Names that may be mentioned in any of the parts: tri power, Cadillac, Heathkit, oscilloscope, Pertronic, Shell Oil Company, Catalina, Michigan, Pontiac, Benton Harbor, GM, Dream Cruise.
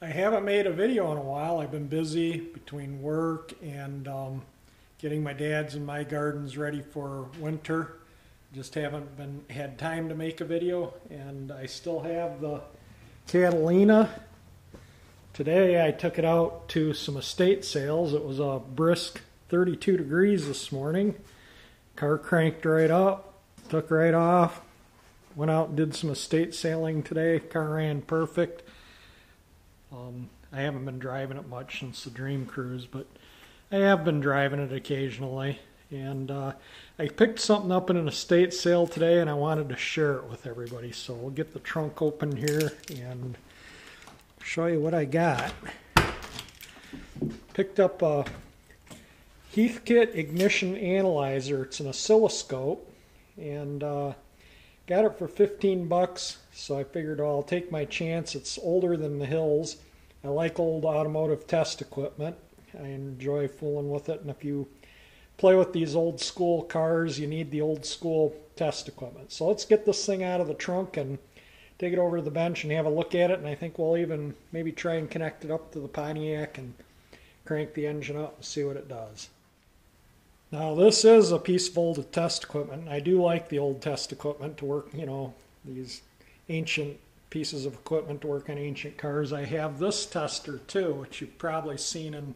I haven't made a video in a while. I've been busy between work and getting my dad's and my gardens ready for winter. Just haven't had time to make a video, and I still have the Catalina. Today I took it out to some estate sales. It was a brisk 32 degrees this morning. Car cranked right up, took right off, went out and did some estate selling today. Car ran perfect. I haven't been driving it much since the Dream Cruise, but I have been driving it occasionally. And I picked something up in an estate sale today, and I wanted to share it with everybody. So we'll get the trunk open here and show you what I got. Picked up a Heathkit ignition analyzer. It's an oscilloscope, and got it for 15 bucks. So I figured, well, I'll take my chance. It's older than the hills. I like old automotive test equipment. I enjoy fooling with it, and if you play with these old school cars, you need the old school test equipment. So let's get this thing out of the trunk and take it over to the bench and have a look at it, and I think we'll even maybe try and connect it up to the Pontiac and crank the engine up and see what it does. Now this is a piece of old test equipment, and I do like the old test equipment to work, you know, these ancient pieces of equipment to work on ancient cars. I have this tester too, which you've probably seen in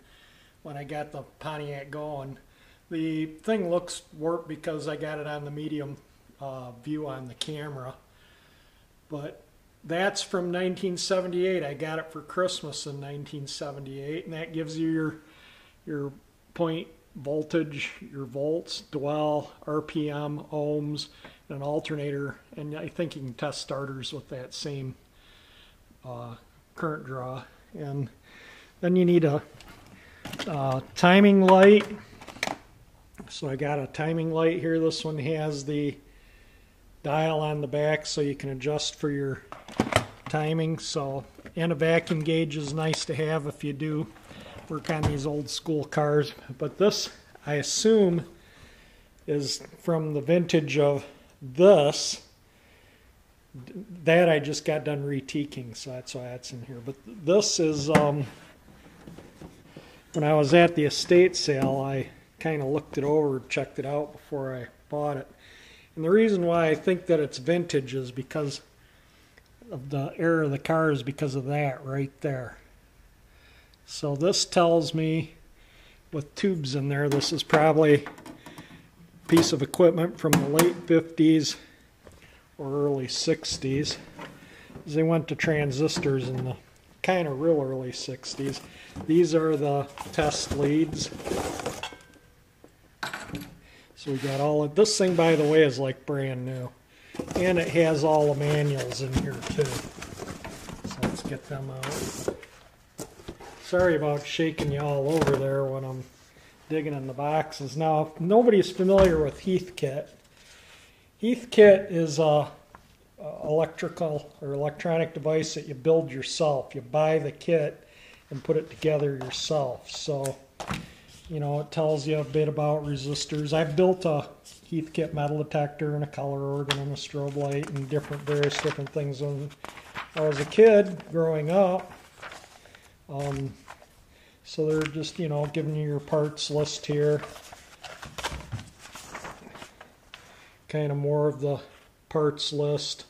when I got the Pontiac going. The thing looks warped because I got it on the medium view on the camera, but that's from 1978. I got it for Christmas in 1978, and that gives you your point voltage, your volts, dwell, RPM, ohms, and an alternator, and I think you can test starters with that same current draw. And then you need a timing light. So I got a timing light here. This one has the dial on the back so you can adjust for your timing. So, and a vacuum gauge is nice to have if you do work on these old school cars. But this, I assume, is from the vintage of this. That I just got done re-teaking, so that's why that's in here. But this is, when I was at the estate sale, I kind of looked it over, checked it out before I bought it. And the reason why I think that it's vintage is because of the era of the car is because of that right there. So this tells me, with tubes in there, this is probably a piece of equipment from the late 50s or early 60s. They went to transistors in the kind of real early 60s. These are the test leads. So we got all of this thing, by the way, is like brand new. And it has all the manuals in here too. So let's get them out. Sorry about shaking you all over there when I'm digging in the boxes. Now, if nobody's familiar with Heathkit, Heathkit is a electrical or electronic device that you build yourself. You buy the kit and put it together yourself. So, you know, it tells you a bit about resistors. I've built a Heathkit metal detector and a color organ and a strobe light and various different things when I was a kid growing up. So they're just, you know, giving you your parts list here. Kind of more of the parts list.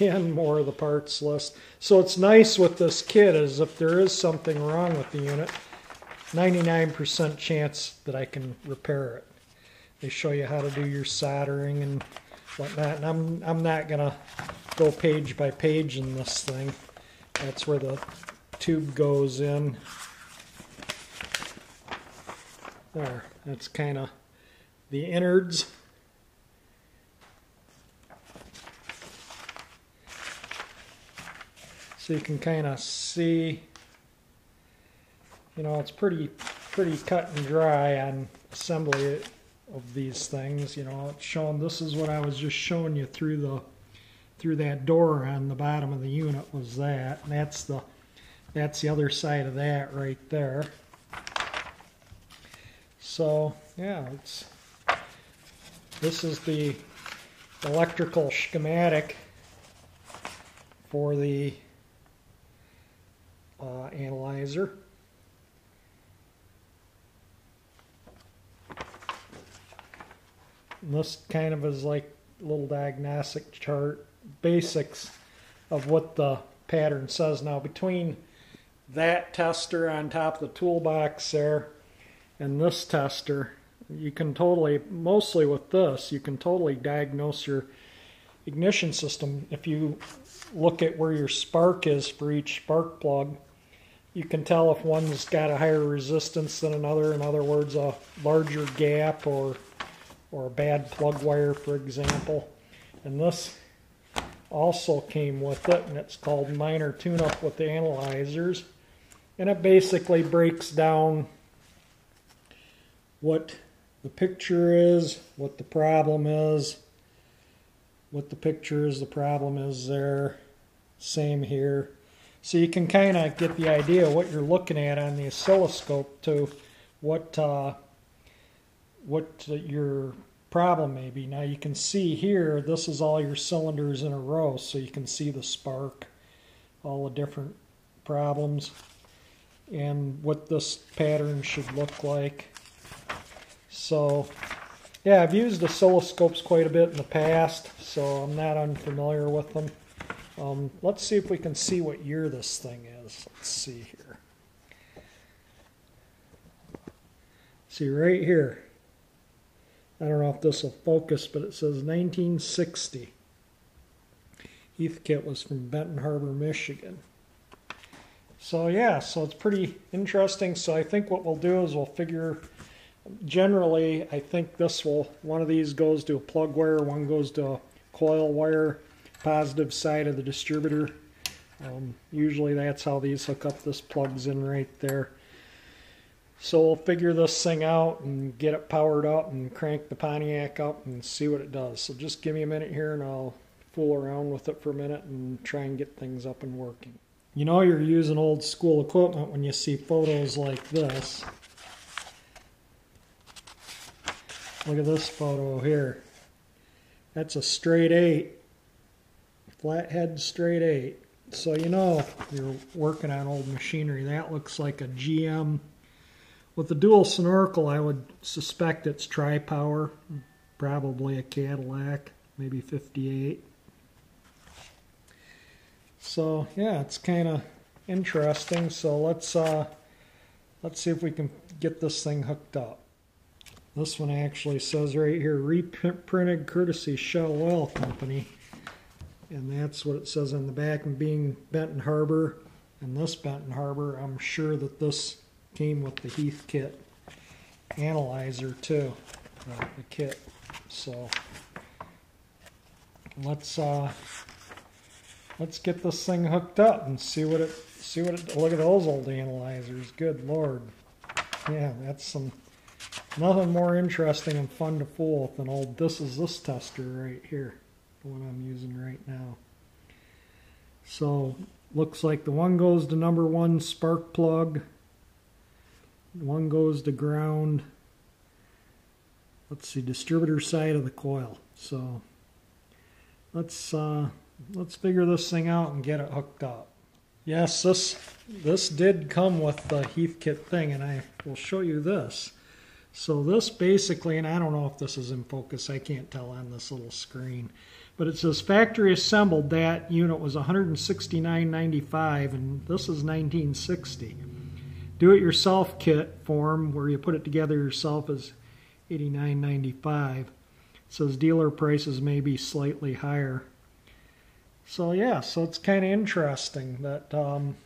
And more of the parts list. So it's nice with this kit is if there is something wrong with the unit, 99% chance that I can repair it. They show you how to do your soldering and whatnot. And I'm not gonna go page by page in this thing. That's where the tube goes in. There, that's kind of the innards. So you can kind of see, you know, it's pretty cut and dry on assembly of these things. You know, it's shown. This is what I was just showing you through the that door on the bottom of the unit was that. And that's the other side of that right there. So yeah, this is the electrical schematic for the analyzer. And this kind of is like a little diagnostic chart, basics of what the pattern says. Now between that tester on top of the toolbox there and this tester, you can totally, mostly with this, you can totally diagnose your ignition system. If you look at where your spark is for each spark plug, you can tell if one's got a higher resistance than another. In other words, a larger gap or a bad plug wire, for example. And this also came with it, and it's called Minor Tune-Up with the Analyzers. And it basically breaks down what the picture is, what the problem is, the problem is there, same here. So you can kind of get the idea what you're looking at on the oscilloscope to what your problem may be. Now you can see here, this is all your cylinders in a row, so you can see the spark, all the different problems, and what this pattern should look like. So, yeah, I've used oscilloscopes quite a bit in the past, so I'm not unfamiliar with them. Let's see if we can see what year this thing is. Let's see here. See right here. I don't know if this will focus, but it says 1960. Heathkit was from Benton Harbor, Michigan. So, yeah, so it's pretty interesting. So I think what we'll do is we'll figure... Generally, I think this will, one of these goes to a plug wire, one goes to a coil wire, positive side of the distributor. Usually that's how these hook up. This plugs in right there. So we'll figure this thing out and get it powered up and crank the Pontiac up and see what it does. So just give me a minute here and I'll fool around with it for a minute and try and get things up and working. You know you're using old school equipment when you see photos like this. Look at this photo here. That's a straight 8. Flathead straight 8. So you know you're working on old machinery. That looks like a GM. With the dual snorkel, I would suspect it's tri-power. Probably a Cadillac. Maybe 58. So yeah, it's kind of interesting. So let's see if we can get this thing hooked up. This one actually says right here, reprinted courtesy Shell Oil Company. And that's what it says on the back. And being Benton Harbor and this Benton Harbor, I'm sure that this came with the Heathkit analyzer too, the kit. So let's get this thing hooked up and see what it look at those old analyzers. Good Lord. Yeah, that's some. Nothing more interesting and fun to fool with than old, this is this tester right here, the one I'm using right now. So, looks like the one goes to number one spark plug, one goes to ground, let's see, distributor side of the coil. So, let's figure this thing out and get it hooked up. Yes, this did come with the Heathkit thing, and I will show you this. So this basically, and I don't know if this is in focus, I can't tell on this little screen, but it says factory assembled, that unit was $169.95, and this is 1960. Do-it-yourself kit form, where you put it together yourself, is $89.95. It says dealer prices may be slightly higher. So yeah, so it's kind of interesting that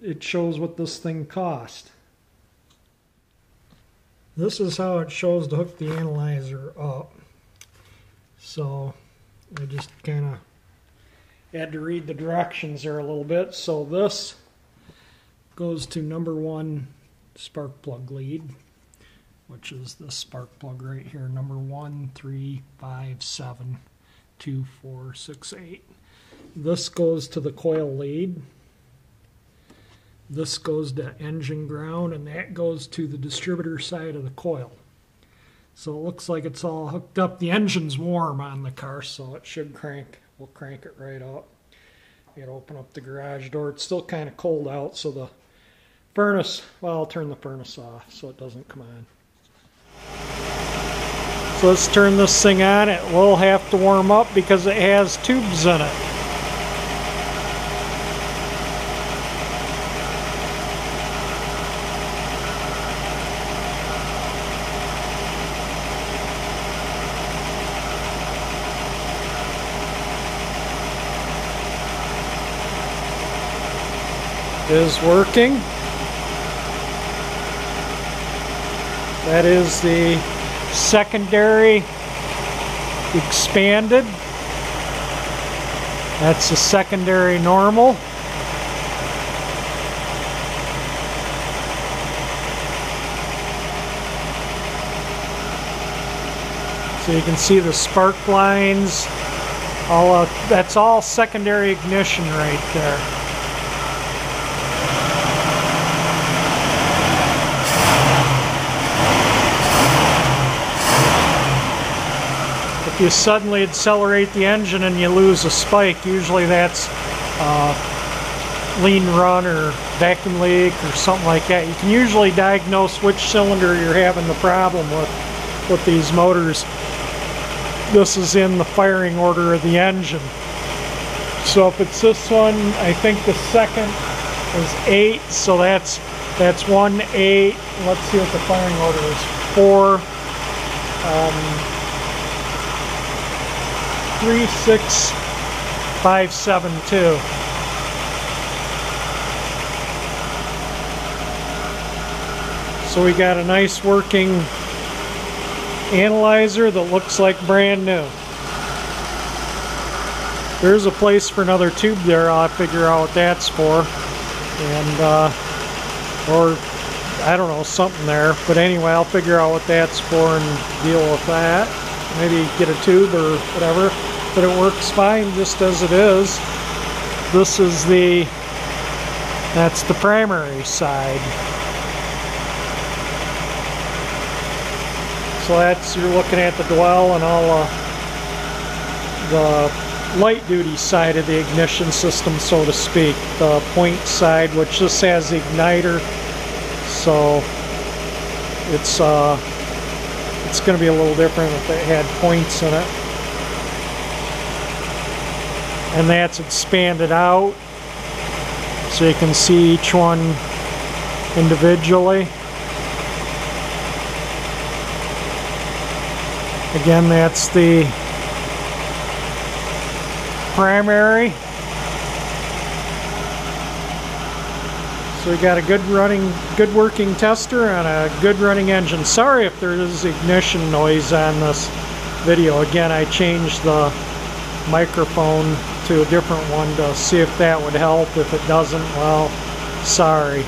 it shows what this thing cost. This is how it shows to hook the analyzer up. So I just kind of had to read the directions there a little bit. So this goes to number one spark plug lead, which is this spark plug right here, number 1, 3, 5, 7, 2, 4, 6, 8. This goes to the coil lead. This goes to engine ground, and that goes to the distributor side of the coil. So it looks like it's all hooked up. The engine's warm on the car, so it should crank. We'll crank it right up. You gotta open up the garage door. It's still kind of cold out, so the furnace, well, I'll turn the furnace off so it doesn't come on. So let's turn this thing on. It will have to warm up because it has tubes in it. Is working. That is the secondary expanded. That's the secondary normal. So you can see the spark lines. That's all secondary ignition right there. If you suddenly accelerate the engine and you lose a spike, usually that's lean run or vacuum leak or something like that. You can usually diagnose which cylinder you're having the problem with these motors. This is in the firing order of the engine. So if it's this one, I think the second is 8, so that's 1, 8. Let's see what the firing order is. 4. 3, 6, 5, 7, 2. So we got a nice working analyzer that looks like brand new. There's a place for another tube there. I'll figure out what that's for, and or I don't know, something there. But anyway, I'll figure out what that's for and deal with that. Maybe get a tube or whatever. But it works fine just as it is. This is the, that's the primary side. So that's, you're looking at the dwell and all the light duty side of the ignition system, so to speak. The point side, which just has the igniter. So it's going to be a little different if it had points in it. And that's expanded out, so you can see each one individually. Again, that's the primary. So we got a good working tester and a good running engine. Sorry if there is ignition noise on this video. Again, I changed the microphone to a different one to see if that would help. If it doesn't, well, sorry.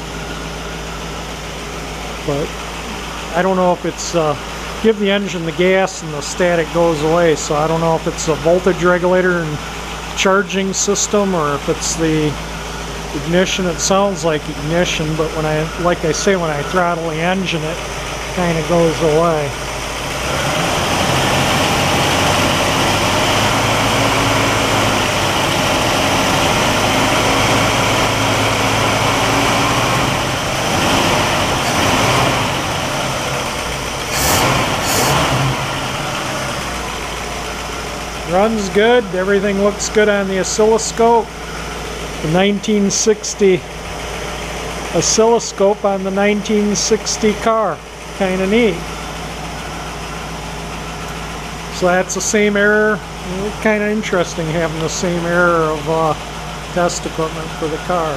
But I don't know if it's give the engine the gas and the static goes away, so I don't know if it's a voltage regulator and charging system or if it's the ignition. It sounds like ignition, but when I, like I say, when I throttle the engine, it kind of goes away. Runs good. Everything looks good on the oscilloscope. The 1960 oscilloscope on the 1960 car. Kind of neat. So that's the same error. Kind of interesting having the same error of test equipment for the car.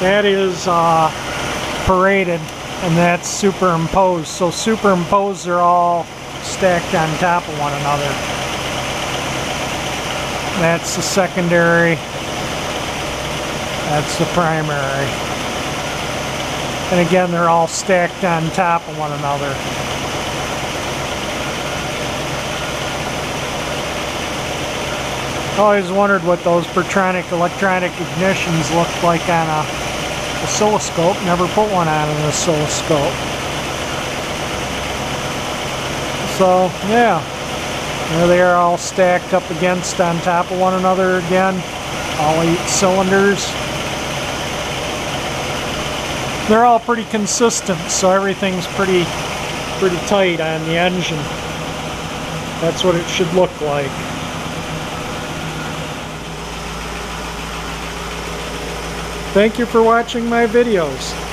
That is paraded. And that's superimposed. So superimposed, they're all stacked on top of one another. That's the secondary. That's the primary. And again, they're all stacked on top of one another. I always wondered what those Pertronic electronic ignitions looked like on a oscilloscope. Never put one on an oscilloscope. So yeah, There they are, all stacked up against on top of one another again. All 8 cylinders. They're all pretty consistent, so everything's pretty tight on the engine. That's what it should look like. Thank you for watching my videos.